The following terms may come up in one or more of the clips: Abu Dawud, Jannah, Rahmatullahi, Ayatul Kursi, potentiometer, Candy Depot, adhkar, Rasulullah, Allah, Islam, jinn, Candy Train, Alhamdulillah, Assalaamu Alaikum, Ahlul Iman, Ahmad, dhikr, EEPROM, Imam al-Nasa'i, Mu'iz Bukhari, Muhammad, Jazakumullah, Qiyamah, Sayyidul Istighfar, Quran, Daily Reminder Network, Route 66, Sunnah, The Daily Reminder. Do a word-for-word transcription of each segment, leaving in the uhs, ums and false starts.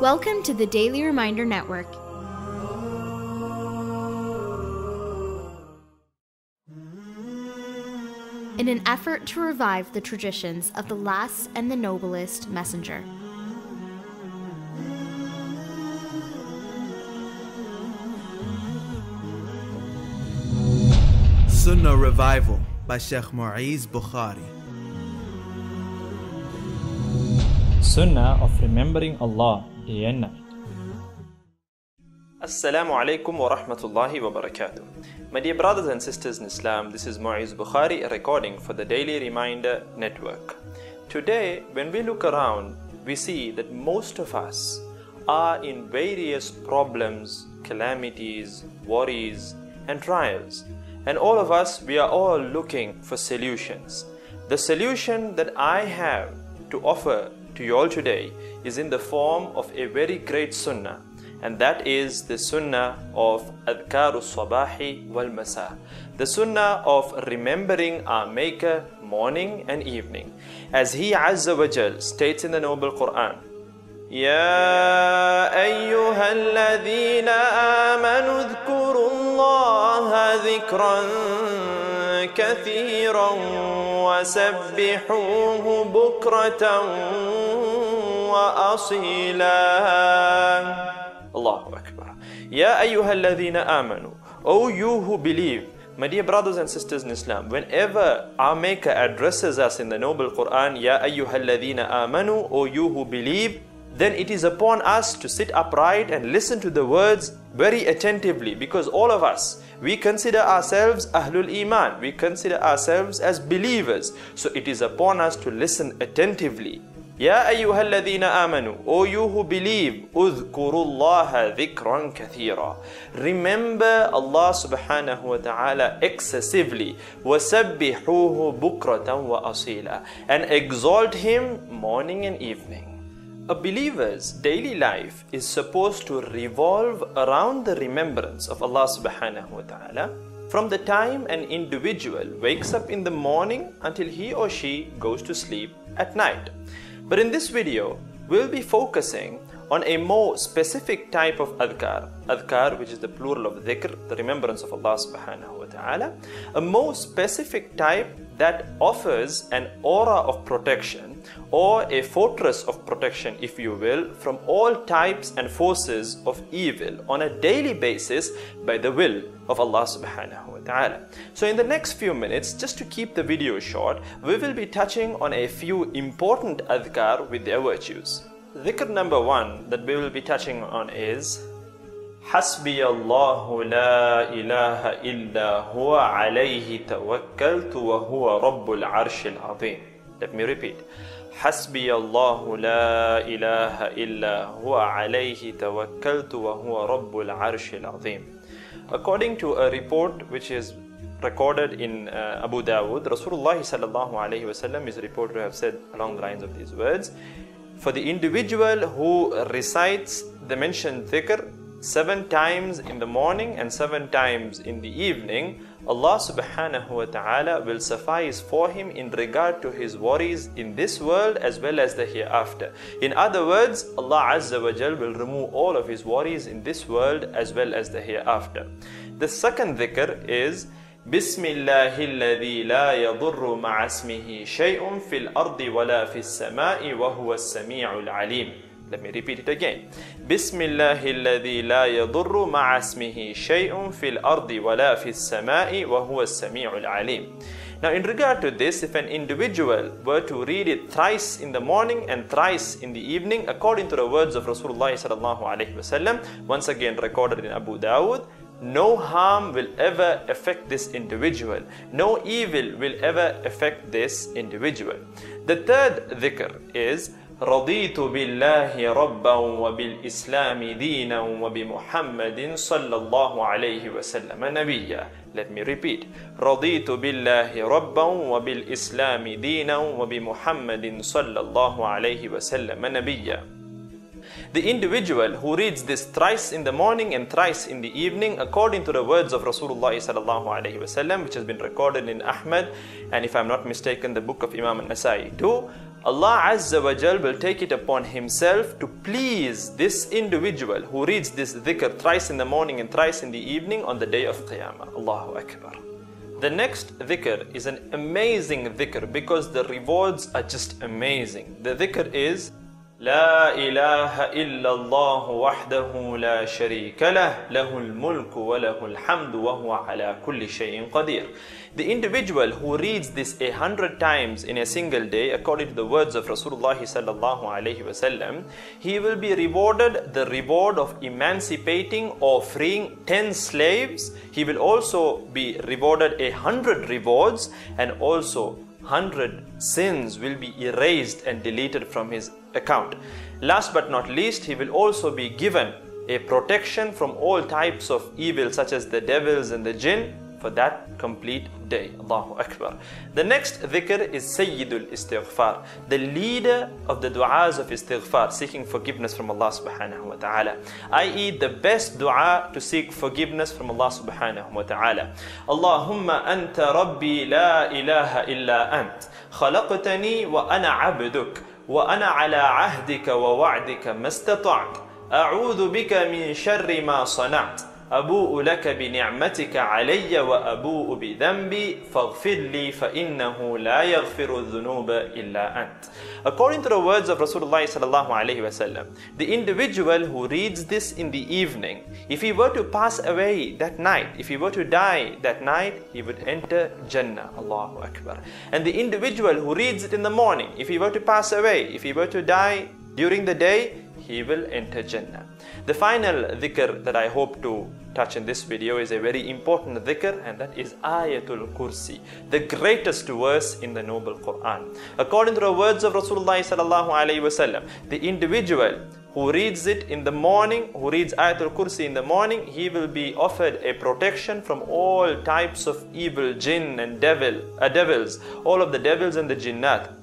Welcome to the Daily Reminder Network. In an effort to revive the traditions of the last and the noblest messenger. Sunnah Revival by Sheikh Mu'iz Bukhari. Sunnah of remembering Allah day and night. Assalamu alaikum wa rahmatullahi wa barakatuh. My dear brothers and sisters in Islam, this is Mu'iz Bukhari, a recording for the Daily Reminder Network. Today, when we look around, we see that most of us are in various problems, calamities, worries, and trials. And all of us, we are all looking for solutions. The solution that I have to offer to you all today is in the form of a very great sunnah. And that is the sunnah of adhkaru sabahi wal masa, the sunnah of remembering our Maker morning and evening, as He Azza wa Jal states in the Noble Quran, Ya ayyuhalladheena amanu dhkurullaha dhikran kathiran wasabbihuhu bukratan wa asila. Allahu Akbar. Ya ayyuhalladheena amanu. O you who believe. My dear brothers and sisters in Islam, whenever our Maker addresses us in the Noble Quran, Ya ayyuhalladheena amanu, O you who believe, then it is upon us to sit upright and listen to the words very attentively, because all of us, we consider ourselves Ahlul Iman, we consider ourselves as believers. So it is upon us to listen attentively. Ya ayyuhalladheena amanu, O you who believe, udhkurullaha dhikran kathira. Remember Allah subhanahu wa ta'ala excessively. Wasabbihuhu bukratan wa asila. And exalt Him morning and evening. A believer's daily life is supposed to revolve around the remembrance of Allah subhanahu wa ta'ala, from the time an individual wakes up in the morning until he or she goes to sleep at night. But in this video, we'll be focusing on a more specific type of adhkar, adhkar which is the plural of dhikr, the remembrance of Allah subhanahu wa ta'ala, a more specific type that offers an aura of protection, or a fortress of protection, if you will, from all types and forces of evil on a daily basis by the will of Allah subhanahu wa ta'ala. So in the next few minutes, just to keep the video short, we will be touching on a few important adhkar with their virtues. Dhikr number one that we will be touching on is حسبي الله لا إله إلا هو عليه توكلت وهو رب العرش العظيم. Let me repeat. حسبي الله لا إله إلا هو عليه توكلت وهو رب العرش العظيم. According to a report which is recorded in uh, Abu Dawud, Rasulullah sallallahu alaihi wasallam is reported to have said along the lines of these words: for the individual who recites the mentioned dhikr seven times in the morning and seven times in the evening, Allah subhanahu wa ta'ala will suffice for him in regard to his worries in this world as well as the hereafter. In other words, Allah Azza wa Jal will remove all of his worries in this world as well as the hereafter. The second dhikr is بسم الله الذي لا يضر مع اسمه شيء في الأرض ولا في السماء وهو السميع العليم. Let me repeat it again. بسم الله الذي لا يضر مع اسمه شيء في الأرض ولا في السماء وهو السميع العليم. Now in regard to this, if an individual were to read it thrice in the morning and thrice in the evening, according to the words of Rasulullah sallallahu alaihi wasallam, once again recorded in Abu Dawud, no harm will ever affect this individual. No evil will ever affect this individual. The third dhikr is رضيت بالله ربا وبالإسلام دينا وبمحمد صلى الله عليه وسلم نبيا. Let me repeat. رضيت بالله ربا وبالإسلام دينا وبمحمد صلى الله عليه وسلم نبيا. The individual who reads this thrice in the morning and thrice in the evening, according to the words of Rasulullah sallallahu alaihi wasallam, which has been recorded in Ahmad, and if I'm not mistaken, the book of Imam al-Nasa'i too, Allah Azza wa Jal will take it upon Himself to please this individual who reads this dhikr thrice in the morning and thrice in the evening on the day of Qiyamah. Allahu Akbar. The next dhikr is an amazing dhikr because the rewards are just amazing. The dhikr is لا إله إلا الله وحده لا شريك له له الملك وله الحمد وهو على كل شيء قدير. The individual who reads this a hundred times in a single day, according to the words of Rasulullah sallallahu alaihi wasallam, he will be rewarded the reward of emancipating or freeing ten slaves. He will also be rewarded a hundred rewards, and also hundred sins will be erased and deleted from his account. Last but not least, he will also be given a protection from all types of evil such as the devils and the jinn for that complete day. Allahu Akbar. The next dhikr is Sayyidul Istighfar, the leader of the du'as of istighfar, seeking forgiveness from Allah subhanahu wa ta'ala, that is the best du'a to seek forgiveness from Allah subhanahu wa ta'ala. Allahumma anta rabbi la ilaha illa ant khalaqtani wa ana abduk wa ana ala ahdika wa wa'dika mastata'at a'udhu bika min sharri ma sana'at أبوء لك بنعمتك علي وأبوء بذنبي فاغفر لي فإنه لا يغفر الذنوب إلا أنت. According to the words of Rasulullah sallallahu alaihi wasallam, the individual who reads this in the evening, if he were to pass away that night, if he were to die that night, he would enter Jannah. Allahu Akbar. And the individual who reads it in the morning, if he were to pass away, if he were to die during the day, he will enter Jannah. The final dhikr that I hope to touch in this video is a very important dhikr, and that is Ayatul Kursi, the greatest verse in the noble Quran. According to the words of Rasulullah sallallahu alaihi wasallam, the individual who reads it in the morning, who reads Ayatul Kursi in the morning, he will be offered a protection from all types of evil jinn and devil, uh, devils, all of the devils and the jinnat.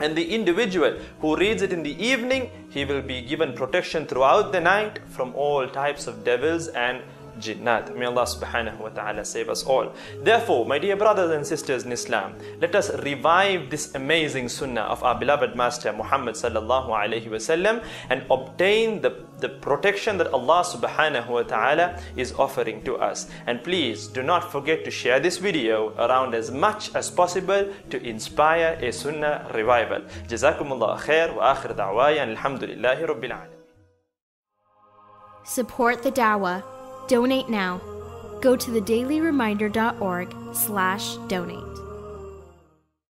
And the individual who reads it in the evening, he will be given protection throughout the night from all types of devils and jinnat. May Allah subhanahu wa ta'ala save us all. Therefore, my dear brothers and sisters in Islam, let us revive this amazing sunnah of our beloved master Muhammad sallallahu alayhi wa sallam and obtain the, the protection that Allah subhanahu wa ta'ala is offering to us. And please do not forget to share this video around as much as possible to inspire a sunnah revival. Jazakumullah khair wa akhir da'wayan alhamdulillahi rabbil alamin. Support the da'wah. Donate now. Go to the daily reminder dot org slash donate.